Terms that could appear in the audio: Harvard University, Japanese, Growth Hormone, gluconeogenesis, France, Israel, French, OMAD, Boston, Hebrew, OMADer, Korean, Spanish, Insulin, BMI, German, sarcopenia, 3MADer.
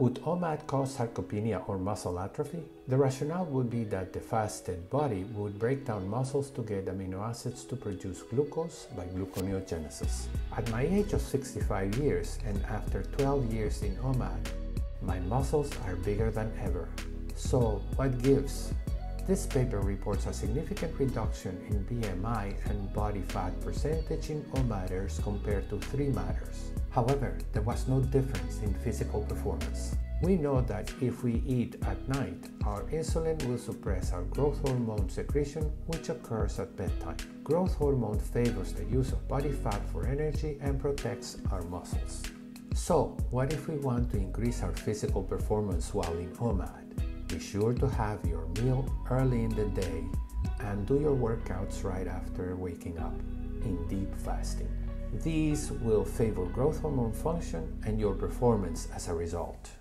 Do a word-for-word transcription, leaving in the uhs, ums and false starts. Would O M A D cause sarcopenia or muscle atrophy? The rationale would be that the fasted body would break down muscles to get amino acids to produce glucose by gluconeogenesis. At my age of sixty-five years and after twelve years in O M A D, my muscles are bigger than ever. So, what gives? This paper reports a significant reduction in B M I and body fat percentage in OMADers compared to three MADers. However, there was no difference in physical performance. We know that if we eat at night, our insulin will suppress our growth hormone secretion, which occurs at bedtime. Growth hormone favors the use of body fat for energy and protects our muscles. So, what if we want to increase our physical performance while in O M A D? Be sure to have your meal early in the day and do your workouts right after waking up in deep fasting. These will favor growth hormone function and your performance as a result.